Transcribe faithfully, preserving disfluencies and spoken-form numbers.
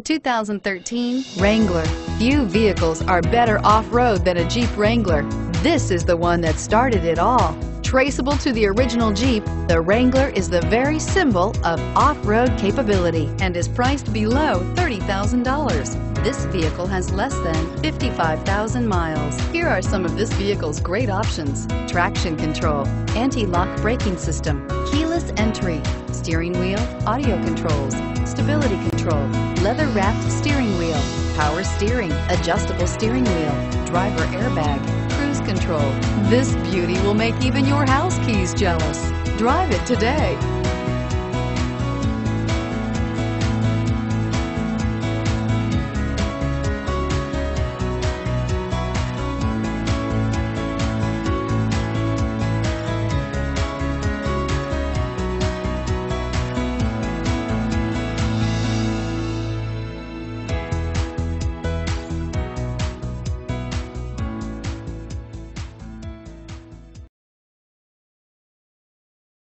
The two thousand thirteen Wrangler. Few vehicles are better off-road than a Jeep Wrangler. This is the one that started it all. Traceable to the original Jeep, the Wrangler is the very symbol of off-road capability and is priced below thirty thousand dollars. This vehicle has less than fifty-five thousand miles. Here are some of this vehicle's great options: traction control, anti-lock braking system, keyless entry, steering wheel audio controls, stability control, leather-wrapped steering wheel, power steering, adjustable steering wheel, driver airbag, cruise control. This beauty will make even your house keys jealous. Drive it today.